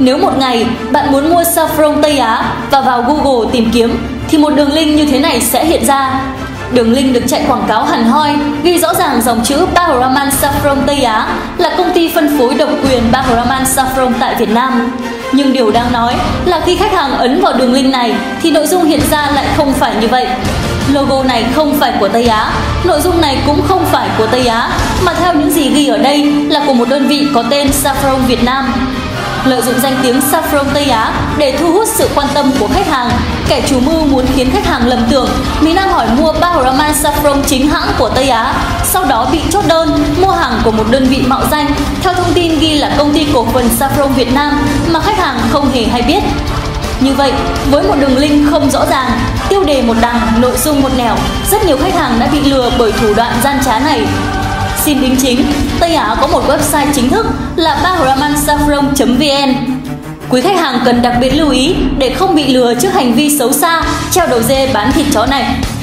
Nếu một ngày bạn muốn mua saffron Tây Á và vào Google tìm kiếm thì một đường link như thế này sẽ hiện ra. Đường link được chạy quảng cáo hẳn hoi, ghi rõ ràng dòng chữ Bahraman Saffron Tây Á là công ty phân phối độc quyền Bahraman Saffron tại Việt Nam. Nhưng điều đáng nói là khi khách hàng ấn vào đường link này thì nội dung hiện ra lại không phải như vậy. Logo này không phải của Tây Á, nội dung này cũng không phải của Tây Á, mà theo những gì ghi ở đây là của một đơn vị có tên Saffron Việt Nam. Lợi dụng danh tiếng Saffron Tây Á để thu hút sự quan tâm của khách hàng, kẻ chủ mưu muốn khiến khách hàng lầm tưởng mình đang hỏi mua Bahraman Saffron chính hãng của Tây Á, sau đó bị chốt đơn mua hàng của một đơn vị mạo danh theo thông tin ghi là công ty cổ phần Saffron Việt Nam mà khách hàng không hề hay biết. Như vậy, với một đường link không rõ ràng, tiêu đề một đằng, nội dung một nẻo, rất nhiều khách hàng đã bị lừa bởi thủ đoạn gian trá này. Xin đính chính, Tây Á có một website chính thức là bahramansaffron.vn. Quý khách hàng cần đặc biệt lưu ý để không bị lừa trước hành vi xấu xa treo đầu dê bán thịt chó này.